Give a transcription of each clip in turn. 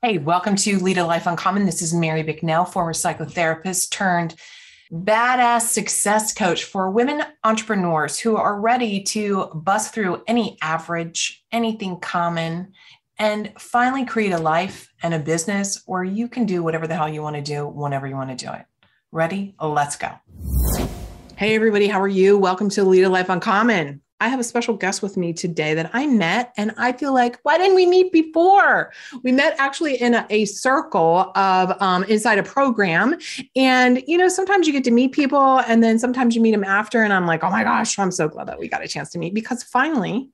Hey, welcome to Lead a Life Uncommon. This is Mary Bicknell, former psychotherapist turned badass success coach for women entrepreneurs who are ready to bust through any average, anything common, and finally create a life and a business where you can do whatever the hell you want to do whenever you want to do it. Ready? Let's go. Hey, everybody. How are you? Welcome to Lead a Life Uncommon. I have a special guest with me today that I met, and I feel like, why didn't we meet before? We met actually in a circle of inside a program. And, you know, sometimes you get to meet people and then sometimes you meet them after. And I'm like, oh my gosh, I'm so glad that we got a chance to meet, because finally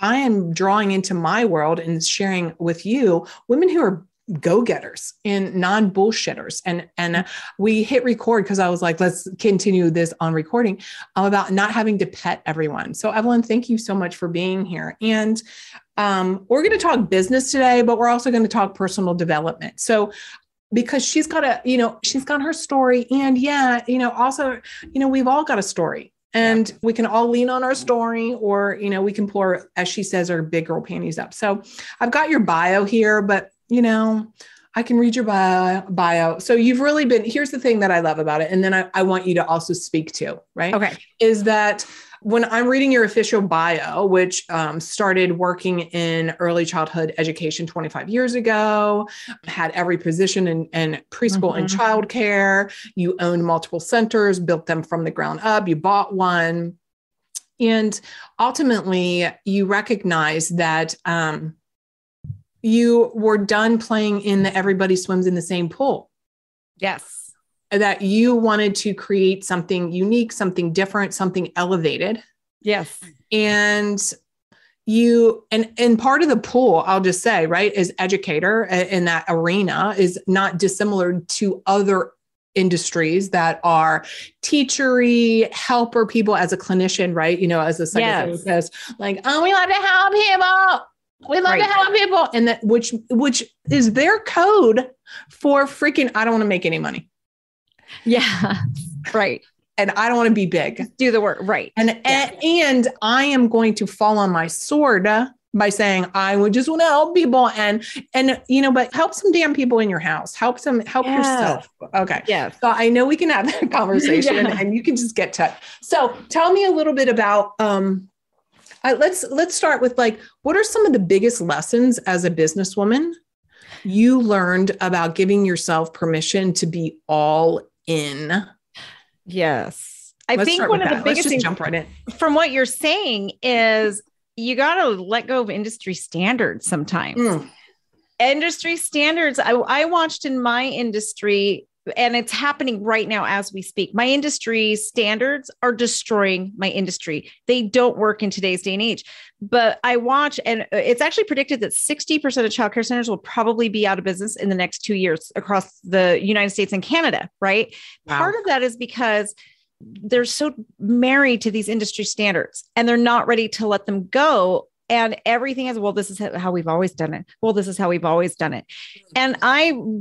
I am drawing into my world and sharing with you women who are go-getters and non-bullshitters. And we hit record because I was like, let's continue this on recording about not having to pet everyone. So Evelyn, thank you so much for being here. And we're going to talk business today, but we're also going to talk personal development. So because she's got she's got her story, and we've all got a story. And we can all lean on our story, or, we can pull our, as she says, our big girl panties up. So I've got your bio here, but I can read your bio. So you've really been, here's the thing that I love about it. And then I want you to also speak to, right? Okay. Is that when I'm reading your official bio, which started working in early childhood education 25 years ago, had every position in preschool and childcare. You owned multiple centers, built them from the ground up. You bought one. And ultimately you recognize that, you were done playing in the everybody swims in the same pool. Yes. That you wanted to create something unique, something different, something elevated. Yes. And part of the pool, I'll just say, right, is educator in that arena is not dissimilar to other industries that are teachery, helper people as a clinician, right? As a psychotherapist, like, oh, we love to help people. We love to help people. And that, which is their code for freaking, I don't want to make any money. Yeah. Right. And I don't want to be big. Just do the work. Right. And I am going to fall on my sword by saying, I would just want to help people. And but help some damn people in your house, help yourself. Okay. Yeah. So I know we can have that conversation and you can just get to it. So tell me a little bit about, let's start with, like, what are some of the biggest lessons as a businesswoman you learned about giving yourself permission to be all in? Yes. From what you're saying is you got to let go of industry standards sometimes. Industry standards. I watched in my industry, and it's happening right now as we speak. My industry standards are destroying my industry. They don't work in today's day and age. But I watch, and it's actually predicted that 60% of childcare centers will probably be out of business in the next 2 years across the United States and Canada, right? Wow. Part of that is because they're so married to these industry standards and they're not ready to let them go. And everything is, well, this is how we've always done it. Well, this is how we've always done it. And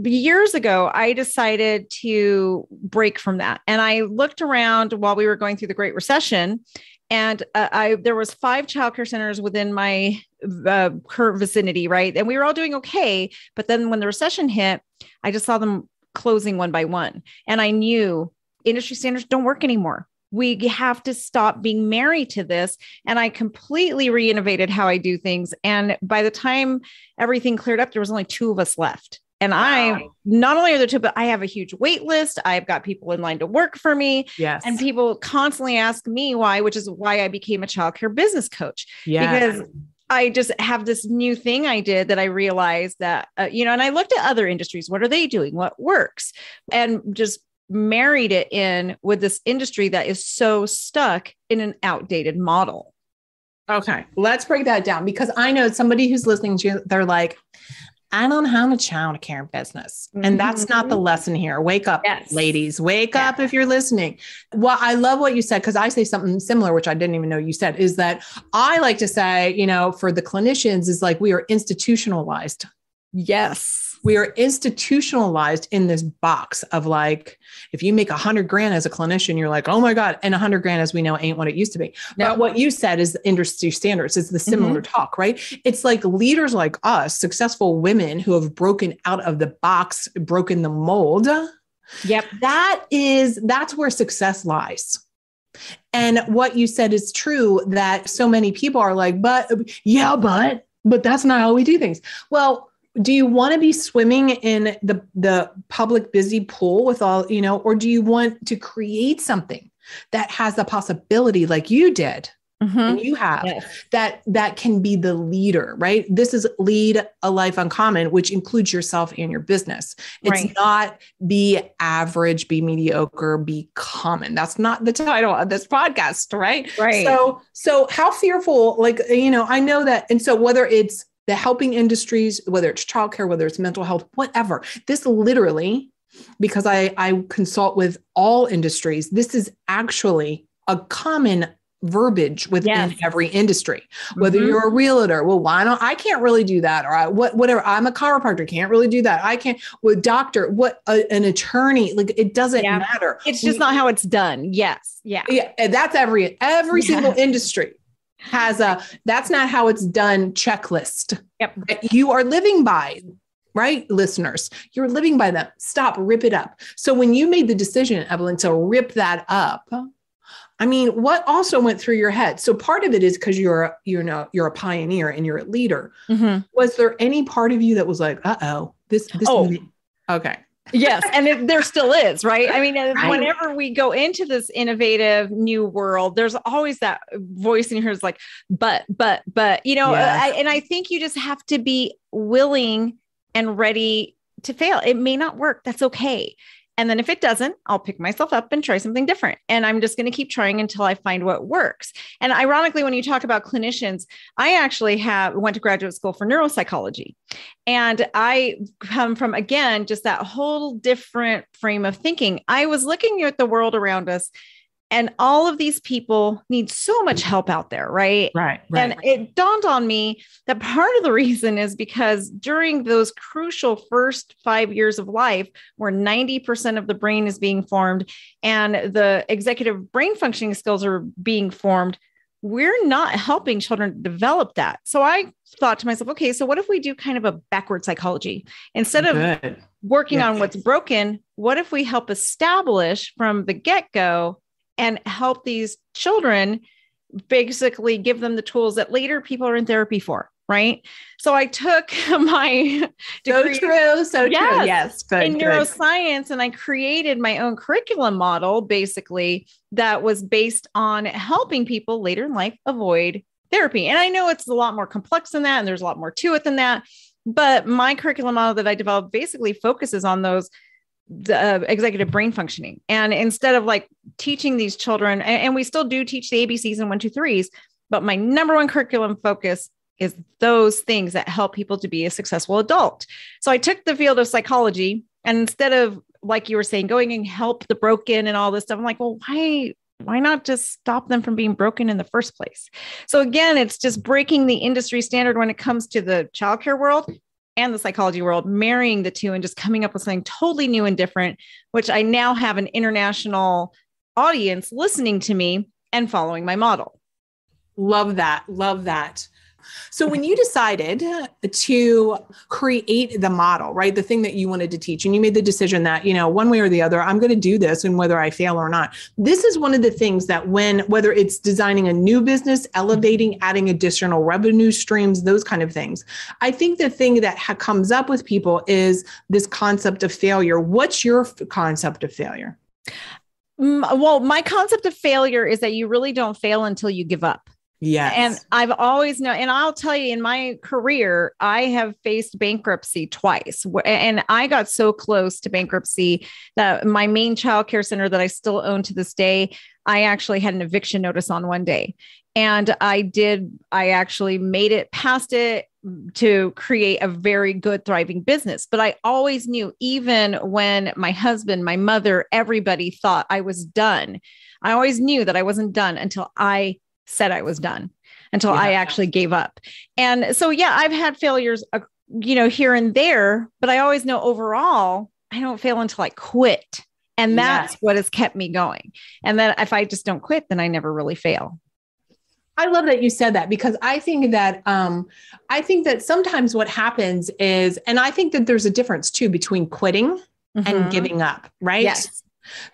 years ago, I decided to break from that. And I looked around while we were going through the Great Recession, and there was 5 childcare centers within my current vicinity, right? And we were all doing okay. But then when the recession hit, I just saw them closing one by one. And I knew industry standards don't work anymore. We have to stop being married to this. And I completely reinnovated how I do things. And by the time everything cleared up, there was only 2 of us left. And wow. Not only are there 2, but I have a huge wait list. I've got people in line to work for me. Yes. And people constantly ask me why, which is why I became a childcare business coach. Yeah. Because I just have this new thing I did that I realized that, and I looked at other industries. What are they doing? What works? And just married it in with this industry that is so stuck in an outdated model. Okay. Let's break that down, because I know somebody who's listening to you, they're like, I don't have a childcare business. And that's not the lesson here. Wake up, ladies, wake up if you're listening. Well, I love what you said, because I say something similar, which I didn't even know you said, is that I like to say, for the clinicians, is like, we are institutionalized. Yes. We are institutionalized in this box of like, if you make $100,000 as a clinician, you're like, oh my God. And $100,000 as we know ain't what it used to be. No. But what you said is the industry standards. It's the similar talk, right? It's like leaders like us, successful women who have broken out of the box, broken the mold. Yep. That's where success lies. And what you said is true that so many people are like, but that's not how we do things. Well, do you want to be swimming in the public busy pool with all, you know, or do you want to create something that has the possibility like you did and you have that can be the leader, right? This is Lead a Life Uncommon, which includes yourself and your business. It's not be average, be mediocre, be common. That's not the title of this podcast, right? Right. So how fearful, like, you know, I know that. And so whether it's the helping industries, whether it's childcare, whether it's mental health, whatever, this literally, because I consult with all industries, this is actually a common verbiage within every industry, whether you're a realtor, well, why don't I can't really do that? Or whatever, I'm a chiropractor, can't really do that. I can't with doctor, an attorney, like it doesn't matter. It's just not how it's done. Yes. Yeah. Yeah. That's every single industry has that's not how it's done checklist that you are living by, right? Listeners, you're living by them. Stop, rip it up. So when you made the decision, Evelyn, to rip that up, I mean, what also went through your head? So part of it is because you're a pioneer and you're a leader. Was there any part of you that was like, okay. Yes. And there still is, right? I mean, whenever we go into this innovative new world, there's always that voice in here is like, but, you know, and I think you just have to be willing and ready to fail. It may not work. That's okay. And then if it doesn't, I'll pick myself up and try something different. And I'm just going to keep trying until I find what works. And ironically, when you talk about clinicians, I actually went to graduate school for neuropsychology. And I come from, again, just that whole different frame of thinking. I was looking at the world around us and all of these people need so much help out there, right? Right. And it dawned on me that part of the reason is because during those crucial first 5 years of life, where 90% of the brain is being formed and the executive brain functioning skills are being formed, we're not helping children develop that. So I thought to myself, okay, so what if we do kind of a backward psychology? Instead of working on what's broken, what if we help establish from the get-go and help these children, basically give them the tools that later people are in therapy for, right? So I took my degree in neuroscience, and I created my own curriculum model, basically, that was based on helping people later in life avoid therapy. And I know it's a lot more complex than that, and there's a lot more to it than that. But my curriculum model that I developed basically focuses on the executive brain functioning. And instead of like teaching these children, and we still do teach the ABCs and 1, 2, 3s, but my number one curriculum focus is those things that help people to be a successful adult. So I took the field of psychology, and instead of, like you were saying, going and help the broken and all this stuff, I'm like, well, why not just stop them from being broken in the first place? So again, it's just breaking the industry standard when it comes to the childcare world and the psychology world, marrying the two and just coming up with something totally new and different, which I now have an international audience listening to me and following my model. Love that. Love that. So when you decided to create the model, right, the thing that you wanted to teach, and you made the decision that, you know, one way or the other, I'm going to do this and whether I fail or not, this is one of the things that whether it's designing a new business, elevating, adding additional revenue streams, those kind of things. I think the thing that comes up with people is this concept of failure. What's your concept of failure? Well, my concept of failure is that you really don't fail until you give up. Yes. And I've always known, and I'll tell you in my career, I have faced bankruptcy twice, and I got so close to bankruptcy that my main childcare center that I still own to this day, I actually had an eviction notice on one day, and I actually made it past it to create a very good, thriving business. But I always knew, even when my husband, my mother, everybody thought I was done, I always knew that I wasn't done until I said I was done, until I actually gave up. And so, I've had failures you know, here and there, but I always know overall, I don't fail until I quit. And that's what has kept me going. And then if I just don't quit, then I never really fail. I love that you said that, because I think that sometimes what happens is, and I think that there's a difference too between quitting and giving up, right? Yes.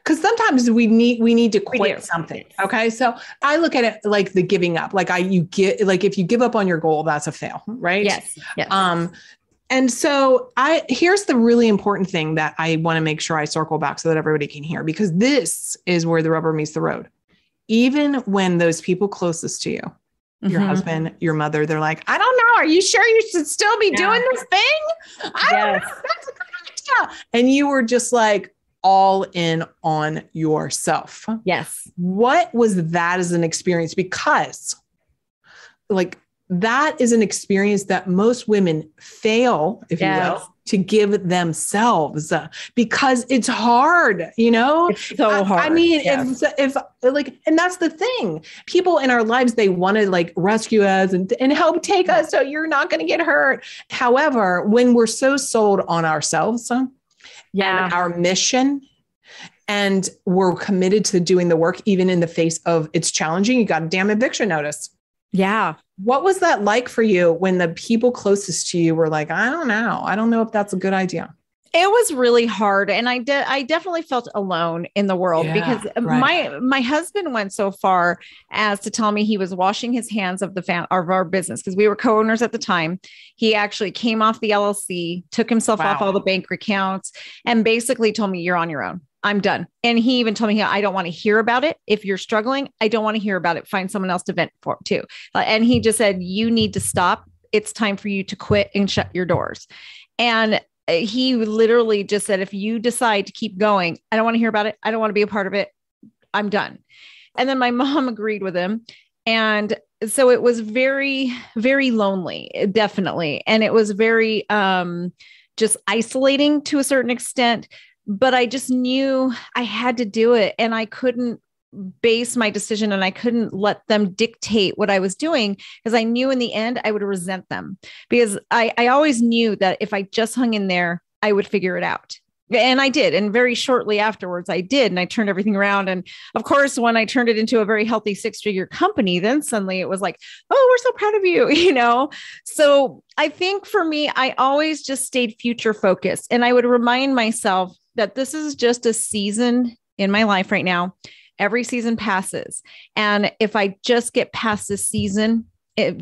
Because sometimes we need to quit something. Okay. So I look at it like the giving up, like if you give up on your goal, that's a fail, right? Yes. And so here's the really important thing that I want to make sure I circle back so that everybody can hear, because this is where the rubber meets the road. Even when those people closest to you, your husband, your mother, they're like, I don't know. Are you sure you should still be doing this thing? I don't know. That's a good idea. And you were just like, all in on yourself. Yes. What was that as an experience? Because like that is an experience that most women fail, if you will, to give themselves because it's hard, you know? It's so hard. I mean, if and that's the thing, people in our lives, they want to like rescue us and help take us. So you're not going to get hurt. However, when we're so sold on ourselves, and our mission, and we're committed to doing the work, even in the face of it's challenging. You got a damn eviction notice. Yeah. What was that like for you when the people closest to you were like, I don't know. I don't know if that's a good idea. It was really hard. And I definitely felt alone in the world because my husband went so far as to tell me he was washing his hands of our business. Cause we were co-owners at the time. He actually came off the LLC, took himself off all the bank accounts, and basically told me, you're on your own. I'm done. And he even told me, I don't want to hear about it. If you're struggling, I don't want to hear about it. Find someone else to vent for too. And he just said, you need to stop. It's time for you to quit and shut your doors. And he literally just said, if you decide to keep going, I don't want to hear about it. I don't want to be a part of it. I'm done. And then my mom agreed with him. And so it was very, very lonely, definitely. And it was very, just isolating to a certain extent, but I just knew I had to do it, and I couldn't base my decision, and I couldn't let them dictate what I was doing, because I knew in the end I would resent them, because I always knew that if I just hung in there, I would figure it out. And I did. And very shortly afterwards I did. And I turned everything around. And of course, when I turned it into a very healthy 6-figure company, then suddenly it was like, oh, we're so proud of you, you know? So I think for me, I always just stayed future focused. And I would remind myself that this is just a season in my life right now. Every season passes. And if I just get past this season,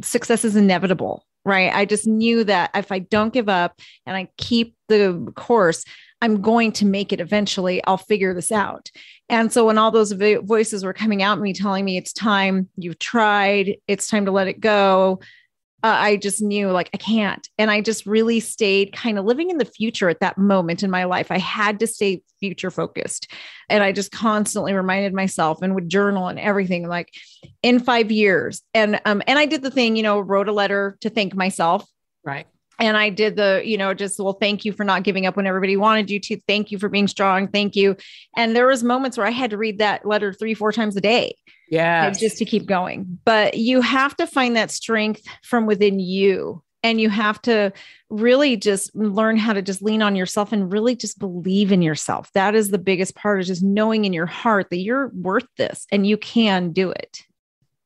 success is inevitable, right? I just knew that if I don't give up and I keep the course, I'm going to make it eventually. I'll figure this out. And so when all those voices were coming out at me, telling me it's time, you've tried, it's time to let it go. I just knew like I can't. And I just really stayed kind of living in the future at that moment in my life. I had to stay future focused. And I just constantly reminded myself and would journal and everything like in 5 years. And I did the thing, you know, wrote a letter to thank myself. Right. And I did the, you know, just, well, thank you for not giving up when everybody wanted you to. Thank you for being strong. Thank you. And there was moments where I had to read that letter 3-4 times a day. Yeah. Just to keep going. But you have to find that strength from within you. And you have to really just learn how to just lean on yourself and really just believe in yourself. That is the biggest part, is just knowing in your heart that you're worth this and you can do it.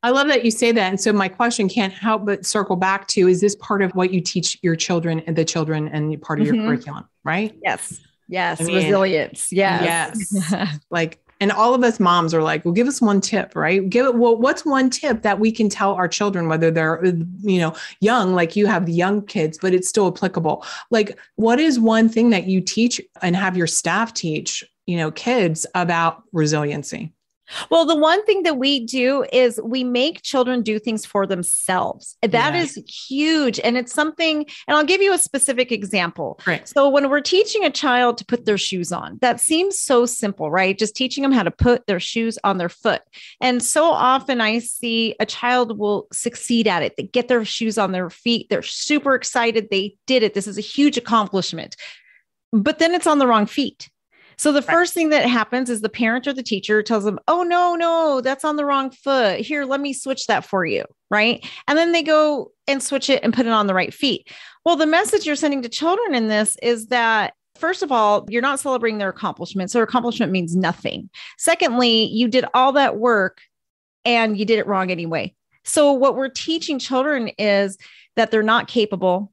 I love that you say that. And so my question can't help but circle back to, is this part of what you teach your children and the children and part of your curriculum, right? Yes. Yes. I mean, resilience. Yes. Yes. Like, and all of us moms are like, well, give us one tip, right? What's one tip that we can tell our children, whether they're, you know, young, like you have the young kids, but it's still applicable. Like, what is one thing that you teach and have your staff teach, you know, kids about resiliency? Well, the one thing that we do is we make children do things for themselves. That is huge. And it's something, and I'll give you a specific example. Right. So when we're teaching a child to put their shoes on, that seems so simple, right? Just teaching them how to put their shoes on their foot. And so often I see a child will succeed at it. They get their shoes on their feet. They're super excited. They did it. This is a huge accomplishment, but then it's on the wrong feet. So the first thing that happens is the parent or the teacher tells them, oh, no, that's on the wrong foot. Here, let me switch that for you. Right. And then they go and switch it and put it on the right feet. Well, the message you're sending to children in this is that, first of all, you're not celebrating their accomplishment. So accomplishment means nothing. Secondly, you did all that work and you did it wrong anyway. So what we're teaching children is that they're not capable,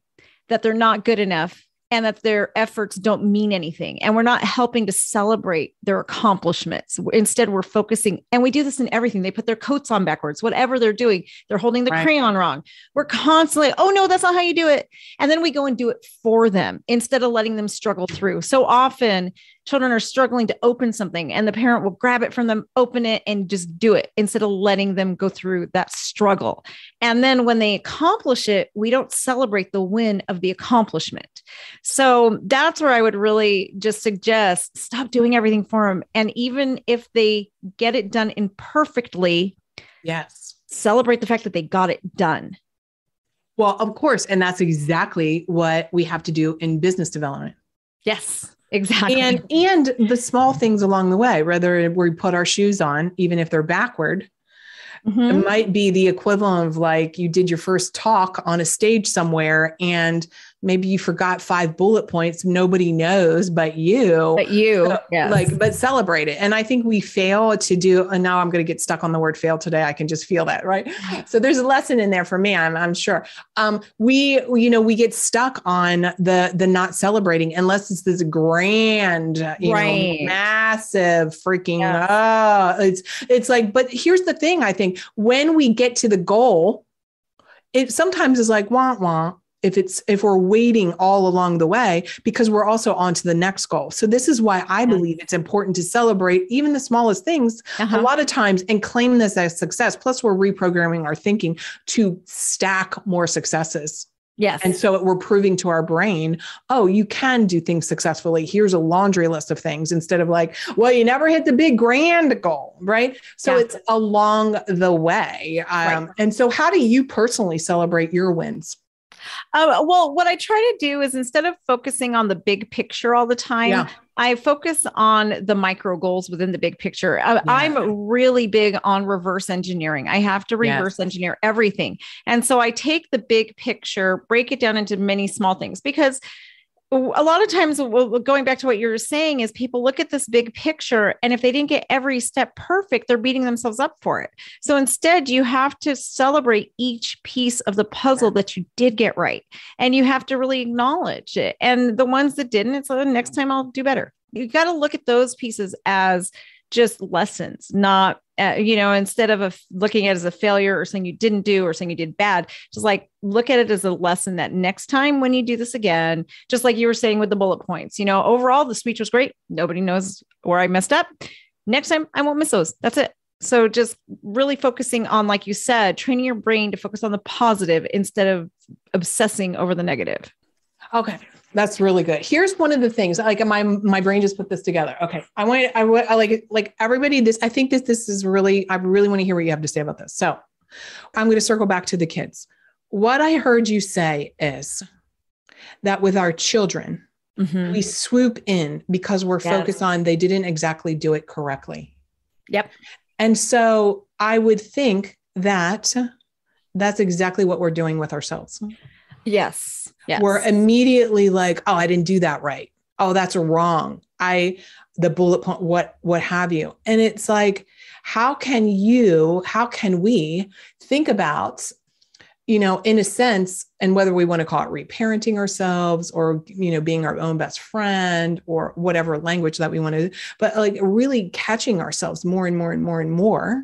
that they're not good enough, and that their efforts don't mean anything. And we're not helping to celebrate their accomplishments. Instead, we're focusing, and we do this in everything. They put their coats on backwards, whatever they're doing, they're holding the crayon wrong. We're constantly, oh no, that's not how you do it. And then we go and do it for them instead of letting them struggle through. So often children are struggling to open something and the parent will grab it from them, open it, and just do it instead of letting them go through that struggle. And then when they accomplish it, we don't celebrate the win of the accomplishment. So that's where I would really just suggest stop doing everything for them. And even if they get it done imperfectly, celebrate the fact that they got it done. Well, of course. And that's exactly what we have to do in business development. Yes, exactly. And the small things along the way, whether we put our shoes on, even if they're backward, it might be the equivalent of like you did your first talk on a stage somewhere and maybe you forgot 5 bullet points. Nobody knows but you. But celebrate it. And I think we fail to do, and now I'm going to get stuck on the word fail today. I can just feel that, right? So there's a lesson in there for me, I'm sure. We get stuck on the not celebrating unless it's this grand, you know, massive freaking, it's like, but here's the thing, I think when we get to the goal, it sometimes is like, wah-wah. If we're waiting all along the way, because we're also on to the next goal. So this is why I believe it's important to celebrate even the smallest things a lot of times and claim this as success. Plus we're reprogramming our thinking to stack more successes. Yes. And so we're proving to our brain, oh, you can do things successfully. Here's a laundry list of things instead of like, well, you never hit the big grand goal, right? So it's along the way. And so how do you personally celebrate your wins? Well, what I try to do is instead of focusing on the big picture all the time, I focus on the micro goals within the big picture. I'm really big on reverse engineering. I have to reverse engineer everything. And so I take the big picture, break it down into many small things, because a lot of times, going back to what you were saying, is people look at this big picture, and if they didn't get every step perfect, they're beating themselves up for it. So instead, you have to celebrate each piece of the puzzle that you did get right. And you have to really acknowledge it. And the ones that didn't, it's like, next time I'll do better. You got to look at those pieces as just lessons, not, instead of looking at it as a failure or saying you didn't do or saying you did bad, just like look at it as a lesson that next time when you do this again, just like you were saying with the bullet points, overall, the speech was great. Nobody knows where I messed up. Next time I won't miss those. That's it. So just really focusing on, like you said, training your brain to focus on the positive instead of obsessing over the negative. Okay. That's really good. Here's one of the things, like my brain just put this together. Okay. I everybody, I really want to hear what you have to say about this. So I'm going to circle back to the kids. What I heard you say is that with our children, we swoop in because we're focused on, they didn't exactly do it correctly. Yep. And so I would think that that's exactly what we're doing with ourselves. Yes. We're immediately like, oh, I didn't do that right. Oh, that's wrong. The bullet point, what have you. And it's like, how can we think about, in a sense, and whether we want to call it reparenting ourselves or, being our own best friend or whatever language that we want to, but like really catching ourselves more and more and more and more.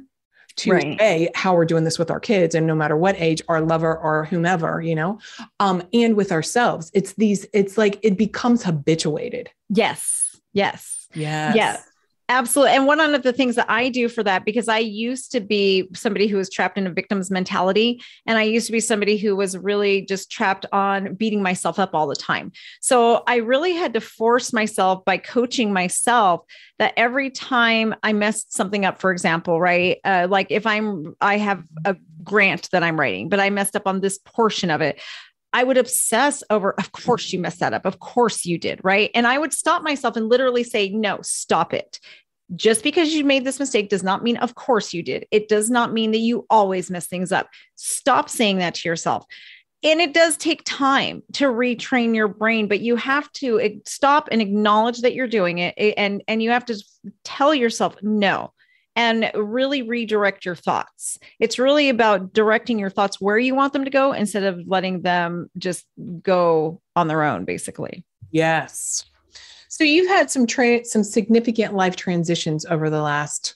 To A, how we're doing this with our kids, and no matter what age, our lover or whomever, and with ourselves, it's like, it becomes habituated. Yes. Yeah, absolutely. And one of the things that I do for that, because I used to be somebody who was trapped in a victim's mentality. And I used to be somebody who was really just trapped on beating myself up all the time. So I really had to force myself by coaching myself that every time I messed something up, for example, right? Like if I have a grant that I'm writing, but I messed up on this portion of it, I would obsess over, of course you messed that up. Of course you did. Right. And I would stop myself and literally say, no, stop it. Just because you made this mistake does not mean, of course you did. It does not mean that you always mess things up. Stop saying that to yourself. And it does take time to retrain your brain, but you have to stop and acknowledge that you're doing it. And you have to tell yourself no, and really redirect your thoughts. It's really about directing your thoughts where you want them to go instead of letting them just go on their own, basically. Yes. So you've had some significant life transitions over the last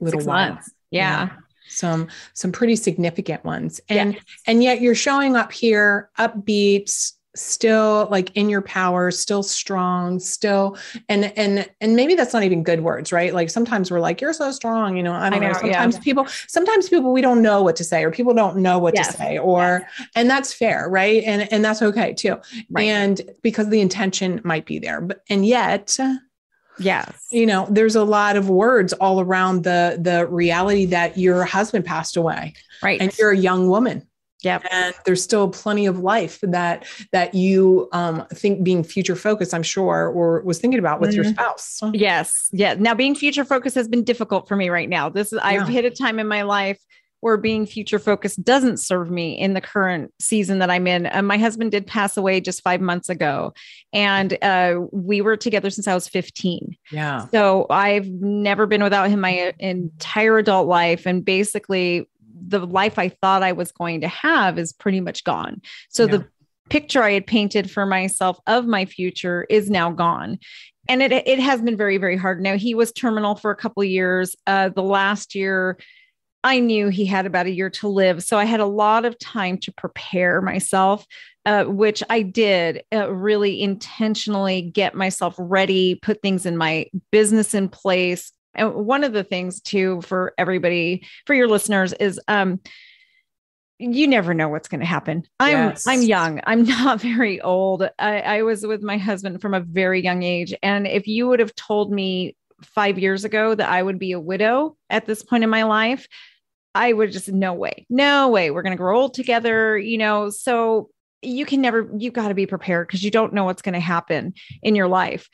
little while. Yeah. Some pretty significant ones. And, yes. And yet you're showing up here upbeat, still like in your power, still strong, still, and maybe that's not even good words, right? Like sometimes we're like, you're so strong, you know, I don't know. Sometimes people, we don't know what to say, or people don't know what to say, or, and that's fair. Right. And that's okay too. Right. And because the intention might be there, but, and yet, yes, you know, there's a lot of words all around the reality that your husband passed away. Right. And you're a young woman. Yeah. And there's still plenty of life that you think being future focused, I'm sure, or was thinking about with your spouse. Yes. Yeah. Now being future focused has been difficult for me right now. I've hit a time in my life where being future focused doesn't serve me in the current season that I'm in. My husband did pass away just 5 months ago, and we were together since I was 15. Yeah. So I've never been without him my entire adult life. And basically the life I thought I was going to have is pretty much gone. So the picture I had painted for myself of my future is now gone. And it has been very, very hard. Now he was terminal for a couple of years. The last year I knew he had about a year to live. So I had a lot of time to prepare myself, which I did really intentionally get myself ready, put things in my business in place. And one of the things too, for everybody, for your listeners is, you never know what's going to happen. I'm young. I'm not very old. I was with my husband from a very young age. And if you would have told me 5 years ago that I would be a widow at this point in my life, I would just, no way. We're going to grow old together, you know? So you got to be prepared because you don't know what's going to happen in your life.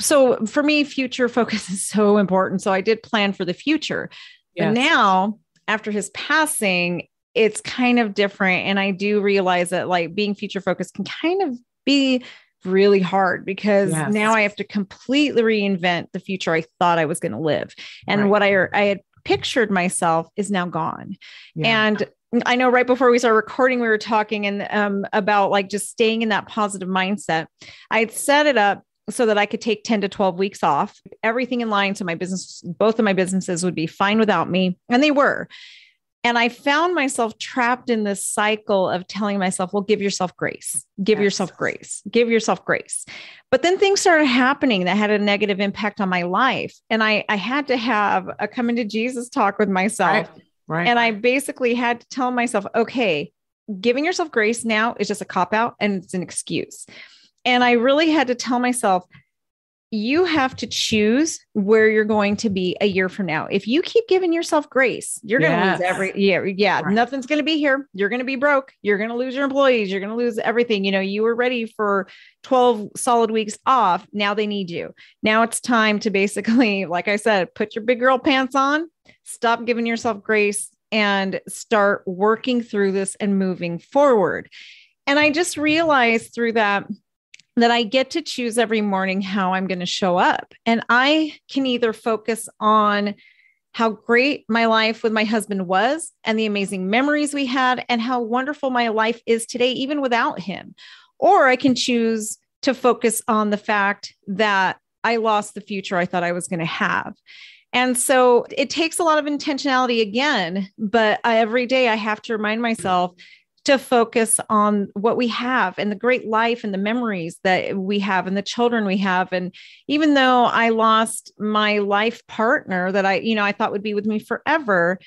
So for me, future focus is so important. So I did plan for the future, but now after his passing, it's kind of different. And I do realize that like being future focused can kind of be really hard because now I have to completely reinvent the future I thought I was going to live. And what I had pictured myself is now gone. Yeah. And I know right before we started recording, we were talking and about like just staying in that positive mindset. I had set it up so that I could take 10 to 12 weeks off, everything in line. So my business, both of my businesses would be fine without me. And they were. And I found myself trapped in this cycle of telling myself, well, give yourself grace, give yourself grace. But then things started happening that had a negative impact on my life. And I had to have a coming to Jesus talk with myself. Right. And I basically had to tell myself, okay, giving yourself grace now is just a cop out and it's an excuse. And I really had to tell myself, you have to choose where you're going to be a year from now. If you keep giving yourself grace, you're going to lose every year. Yeah. Right. Nothing's going to be here. You're going to be broke. You're going to lose your employees. You're going to lose everything. You know, you were ready for 12 solid weeks off. Now they need you. Now it's time to basically, like I said, put your big girl pants on, stop giving yourself grace, and start working through this and moving forward. And I just realized through that I get to choose every morning how I'm going to show up. And I can either focus on how great my life with my husband was and the amazing memories we had and how wonderful my life is today, even without him. Or I can choose to focus on the fact that I lost the future I thought I was going to have. And so it takes a lot of intentionality again, but every day I have to remind myself to focus on what we have and the great life and the memories that we have and the children we have. And even though I lost my life partner that I thought would be with me forever,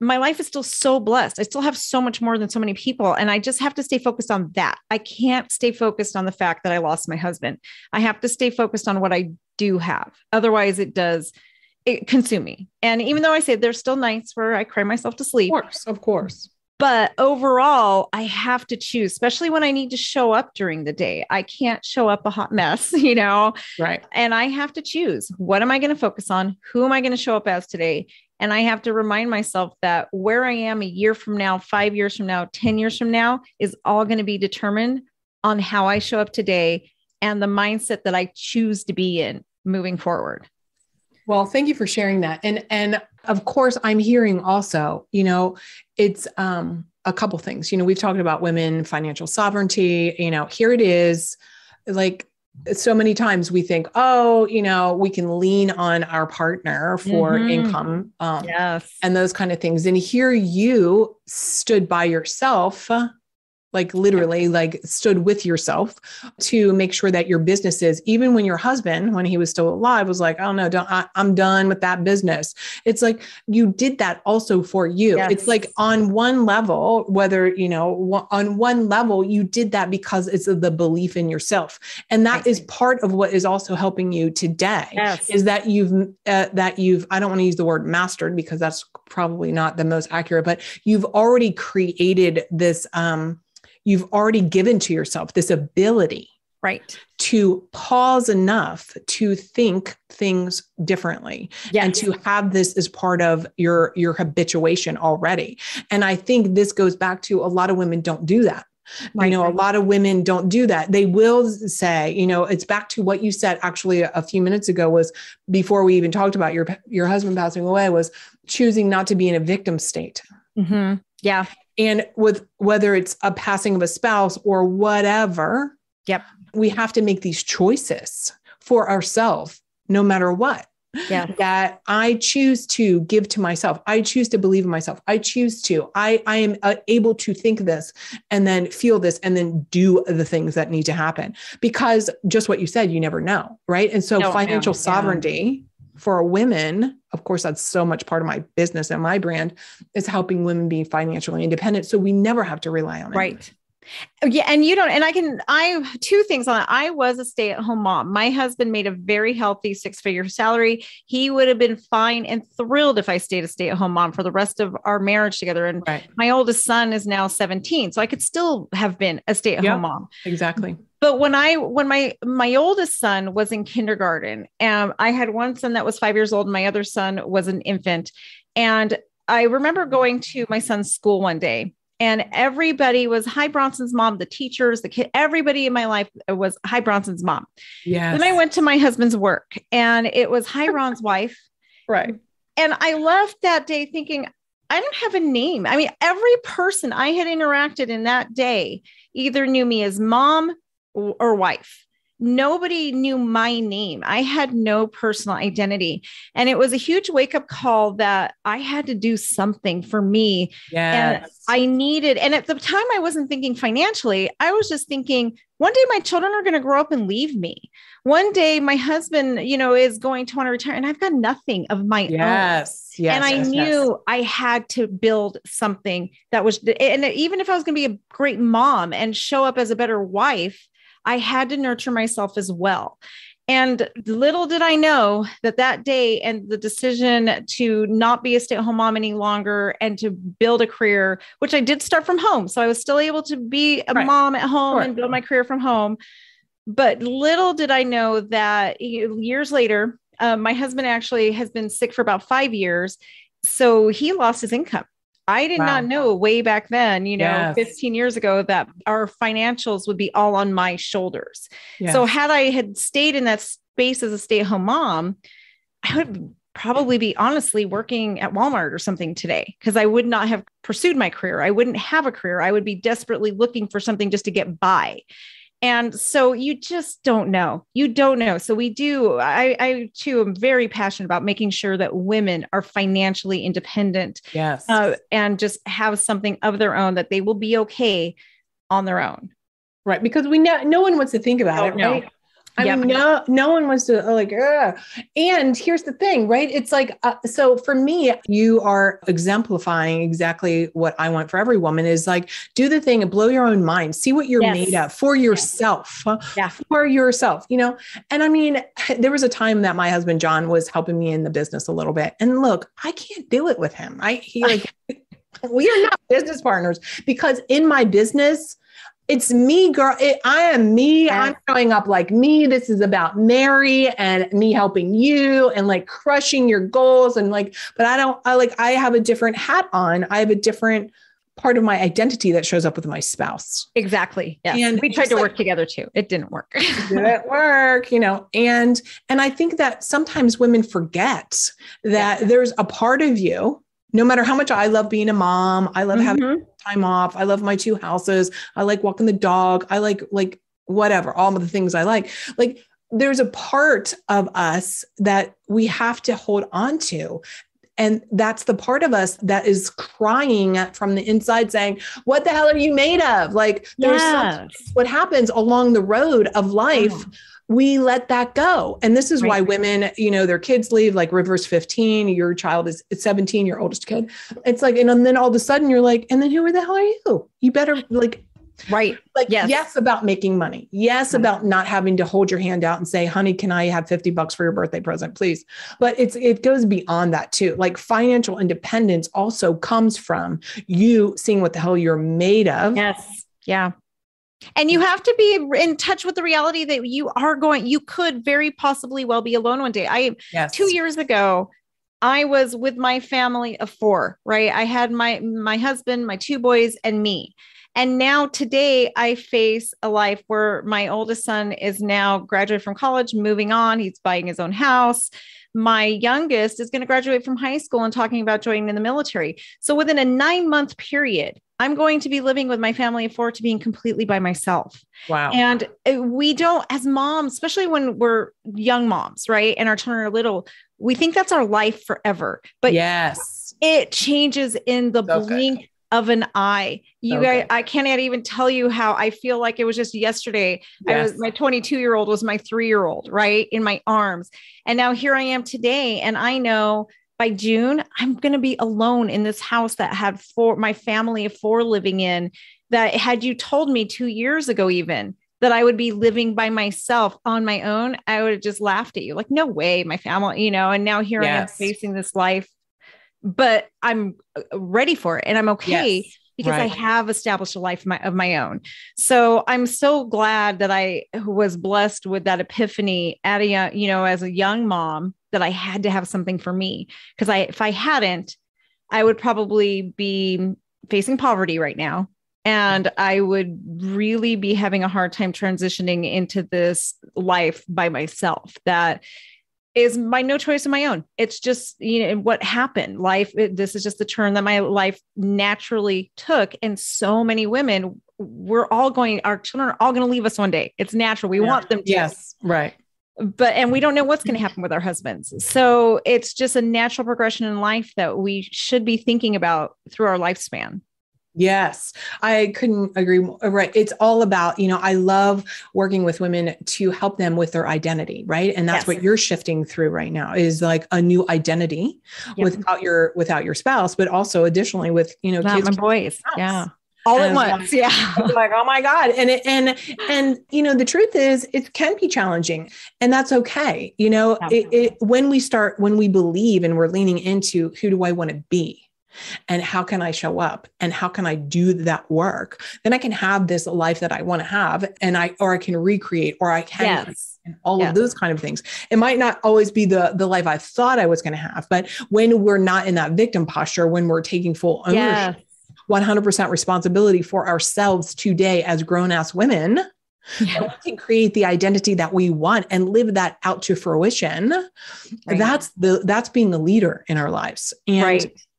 my life is still so blessed. I still have so much more than so many people. And I just have to stay focused on that. I can't stay focused on the fact that I lost my husband. I have to stay focused on what I do have. Otherwise it consumes me. And even though I say there's still nights where I cry myself to sleep. Of course. But overall, I have to choose, especially when I need to show up during the day. I can't show up a hot mess, you know? Right. And I have to choose, what am I going to focus on? Who am I going to show up as today? And I have to remind myself that where I am a year from now, 5 years from now, 10 years from now is all going to be determined on how I show up today and the mindset that I choose to be in moving forward. Well, thank you for sharing that. And of course I'm hearing also, you know, it's a couple things, you know, we've talked about women, financial sovereignty, you know, here it is. Like so many times we think, oh, you know, we can lean on our partner for income and those kind of things. And here you stood by yourself, like literally like stood with yourself to make sure that your businesses, even when your husband, when he was still alive, was like, oh no, I'm done with that business. It's like, you did that also for you. Yes. It's like on one level, whether, you know, on one level, you did that because it's the belief in yourself. And that is part of what is also helping you today is that you've, I don't want to use the word mastered because that's probably not the most accurate, but you've already created this, you've already given to yourself this ability, right, to pause enough to think things differently and to have this as part of your habituation already. And I think this goes back to a lot of women don't do that. Right. I know a lot of women don't do that. They will say, you know, it's back to what you said actually a few minutes ago was before we even talked about your husband passing away was choosing not to be in a victim state. Mm-hmm. Yeah. And with whether it's a passing of a spouse or whatever, we have to make these choices for ourselves, no matter what. Yeah. That I choose to give to myself. I choose to believe in myself. I choose to, I am able to think this and then feel this and then do the things that need to happen because just what you said, you never know. Right. And so financial sovereignty for women, of course, that's so much part of my business and my brand is helping women be financially independent. So we never have to rely on it. Right. Yeah. And you don't, and I two things on that. I was a stay-at-home mom. My husband made a very healthy six-figure salary. He would have been fine and thrilled if I stayed a stay-at-home mom for the rest of our marriage together. And my oldest son is now 17. So I could still have been a stay-at-home mom. Exactly. But when my oldest son was in kindergarten, I had one son that was 5 years old and my other son was an infant. And I remember going to my son's school one day. And everybody was hi Bronson's mom, the teachers, the kid, everybody in my life was hi Bronson's mom. Yes. Then I went to my husband's work and it was hi Ron's wife. Right. And I left that day thinking, I don't have a name. I mean, every person I had interacted in that day either knew me as mom or wife. Nobody knew my name. I had no personal identity. And it was a huge wake-up call that I had to do something for me. Yes. And I needed, and at the time I wasn't thinking financially, I was just thinking one day my children are going to grow up and leave me. One day my husband, you know, is going to want to retire and I've got nothing of my own. Yes. And I knew I had to build something that was, and even if I was going to be a great mom and show up as a better wife, I had to nurture myself as well. And little did I know that that day and the decision to not be a stay-at-home mom any longer and to build a career, which I did start from home. So I was still able to be a mom at home and build my career from home. But little did I know that years later, my husband actually has been sick for about 5 years. So he lost his income. I did not know way back then, you know, 15 years ago that our financials would be all on my shoulders. Yes. So had I had stayed in that space as a stay-at-home mom, I would probably be honestly working at Walmart or something today because I would not have pursued my career. I wouldn't have a career. I would be desperately looking for something just to get by. And so you just don't know. You don't know. So we do. I too am very passionate about making sure that women are financially independent and just have something of their own that they will be okay on their own. Right. Because no one wants to think about it. Right. No. I mean, no one wants to like, and here's the thing, right? It's like, so for me, you are exemplifying exactly what I want for every woman is like, do the thing and blow your own mind, see what you're made of for yourself, for yourself, you know? And I mean, there was a time that my husband, John, was helping me in the business a little bit and look, I can't do it with him. I, he like, We are not business partners, because in my business, it's me, girl. I am me. Yeah. I'm showing up like me. This is about Mary and me helping you and like crushing your goals. And like, but I have a different hat on. I have a different part of my identity that shows up with my spouse. Exactly. Yeah. And we tried to work together too. It didn't work. It didn't work, you know? And I think that sometimes women forget that there's a part of you, no matter how much I love being a mom, I love having time off. I love my two houses. I like walking the dog. I like whatever, all of the things I like there's a part of us that we have to hold on to. And that's the part of us that is crying from the inside saying, what the hell are you made of? Like there's what happens along the road of life. Oh. We let that go. And this is why women, you know, their kids leave, like River's 15, your child is 17, your oldest kid. It's like, and then all of a sudden you're like, and then who the hell are you? You better like, yes about making money. Yes. About not having to hold your hand out and say, honey, can I have $50 for your birthday present, please? But it goes beyond that too. Like financial independence also comes from you seeing what the hell you're made of. Yes. Yeah. And you have to be in touch with the reality that you could very possibly well be alone one day. 2 years ago, I was with my family of four, right? I had my husband, my two boys, and me. And now today I face a life where my oldest son is now graduated from college, moving on. He's buying his own house. My youngest is going to graduate from high school and talking about joining in the military. So within a 9-month period, I'm going to be living with my family of four to being completely by myself. Wow. And we don't, as moms, especially when we're young moms, right? And our children are little, we think that's our life forever, but it changes in the blink of an eye. You guys, I cannot even tell you how I feel like it was just yesterday. Yes. My 22-year-old was my 3-year-old, right? In my arms. And now here I am today. And I know by June, I'm going to be alone in this house that had my family of four living in, that had you told me 2 years ago, even that I would be living by myself on my own, I would have just laughed at you. Like, no way, my family, you know, and now here I am facing this life. But I'm ready for it and I'm okay because I have established a life of my own. So I'm so glad that I was blessed with that epiphany at as a young mom, that I had to have something for me. Because if I hadn't, I would probably be facing poverty right now. And I would really be having a hard time transitioning into this life by myself that is by no choice of my own. It's just, you know, what happened. This is just the turn that my life naturally took. And so many women, our children are all going to leave us one day. It's natural. We want them to. Yes. Right. And we don't know what's going to happen with our husbands. So it's just a natural progression in life that we should be thinking about through our lifespan. Yes. I couldn't agree more. Right. It's all about, you know, I love working with women to help them with their identity. Right. And that's what you're shifting through right now is like a new identity without your spouse, but also additionally with, you know, kids, my boys. Yeah. All at once. Yeah. I was like, oh my God. And you know, the truth is it can be challenging and that's okay. You know, when we believe and we're leaning into who do I want to be? And how can I show up? And how can I do that work? Then I can have this life that I want to have, and I can recreate, or I can and all of those kind of things. It might not always be the life I thought I was going to have, but when we're not in that victim posture, when we're taking full ownership, 100% responsibility for ourselves today as grown-ass women, we can create the identity that we want and live that out to fruition. Right. That's being a leader in our lives.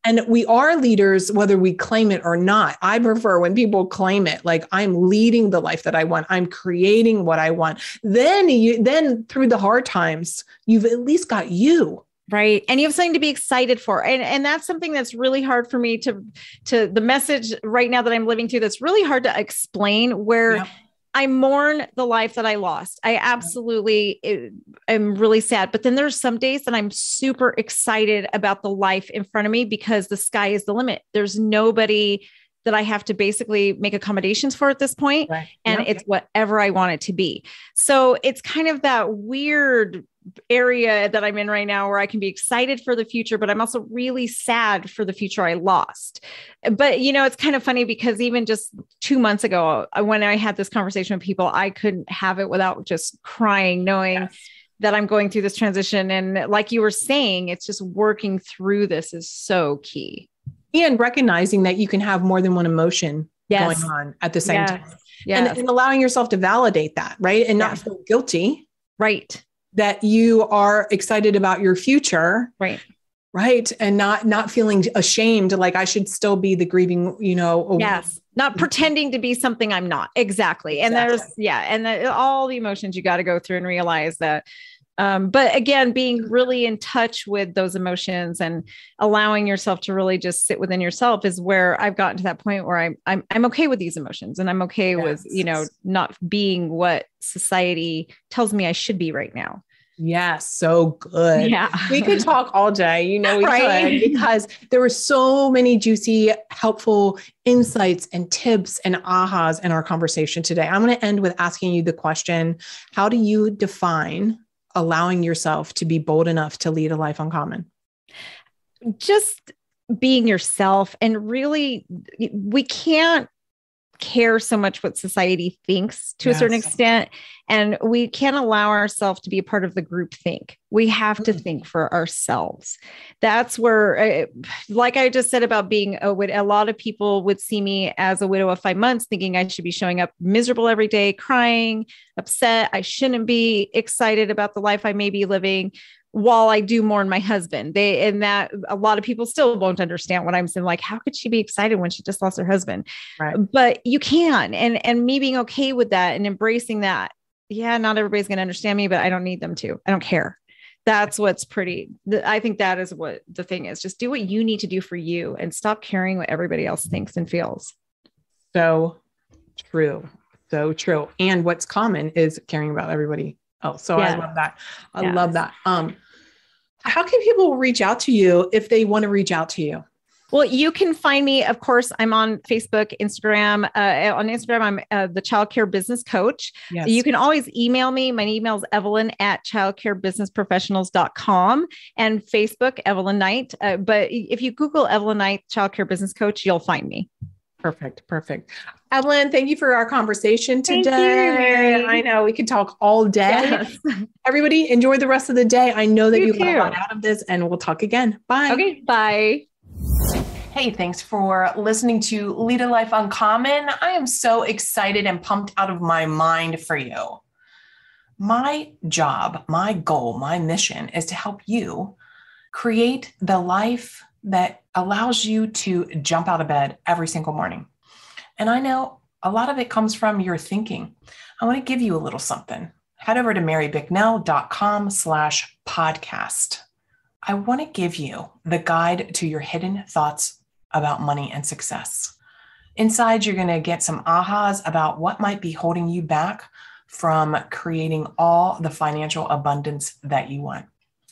And we are leaders, whether we claim it or not. I prefer when people claim it, like I'm leading the life that I want. I'm creating what I want. Then through the hard times, you've at least got you. Right. And you have something to be excited for. And that's something that's really hard for me to the message right now that I'm living through. That's really hard to explain where I mourn the life that I lost. I absolutely am really sad, but then there's some days that I'm super excited about the life in front of me because the sky is the limit. There's nobody that I have to basically make accommodations for at this point. Right. And It's whatever I want it to be. So it's kind of that weird area that I'm in right now where I can be excited for the future, but I'm also really sad for the future I lost. But, you know, it's kind of funny because even just 2 months ago, when I had this conversation with people, I couldn't have it without just crying, knowing that I'm going through this transition. And like you were saying, it's just working through this is so key. And recognizing that you can have more than one emotion going on at the same time. Yes. And allowing yourself to validate that, right? And not feel guilty. Right. That you are excited about your future. Right. Right. And not feeling ashamed, like I should still be the grieving, you know. Yes. Not pretending to be something I'm not. Exactly. And there's, and all the emotions you got to go through and realize that. But again, being really in touch with those emotions and allowing yourself to really just sit within yourself is where I've gotten to that point where I'm okay with these emotions and I'm okay with, you know, not being what society tells me I should be right now. Yes. So good. Yeah. We could talk all day, you know, we could, because there were so many juicy, helpful insights and tips and ahas in our conversation today. I'm going to end with asking you the question, how do you define allowing yourself to be bold enough to lead a life uncommon? Just being yourself. And really, we can't care so much what society thinks to a certain extent. And we can't allow ourselves to be a part of the group think. We have to think for ourselves. That's where, like I just said about being a widow, a lot of people would see me as a widow of 5 months thinking I should be showing up miserable every day, crying, upset. I shouldn't be excited about the life I may be living while I do mourn my husband. And that a lot of people still won't understand what I'm saying. Like, how could she be excited when she just lost her husband? Right. But you can, and me being okay with that and embracing that. Yeah. Not everybody's going to understand me, but I don't need them to, I don't care. That's what's pretty. I think that is what the thing is. Just do what you need to do for you and stop caring what everybody else thinks and feels. So true. So true. And what's common is caring about everybody else. So I love that. I love that. How can people reach out to you if they want to reach out to you? Well, you can find me, of course, I'm on Facebook, Instagram, on Instagram, I'm the childcare business coach. Yes. You can always email me. My email is evelyn@childcarebusinessprofessionals.com and Facebook, Evelyn Knight. But if you Google Evelyn Knight, childcare business coach, you'll find me. Perfect. Perfect. Evelyn, thank you for our conversation today. Thank you, I know we could talk all day. Yes. Everybody enjoy the rest of the day. I know that you got a lot out of this and we'll talk again. Bye. Okay. Bye. Hey, thanks for listening to Lead a Life Uncommon. I am so excited and pumped out of my mind for you. My job, my goal, my mission is to help you create the life that allows you to jump out of bed every single morning. And I know a lot of it comes from your thinking. I want to give you a little something. Head over to marybicknell.com/podcast. I want to give you the guide to your hidden thoughts about money and success. Inside, you're going to get some ahas about what might be holding you back from creating all the financial abundance that you want.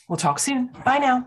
We'll talk soon. Bye now.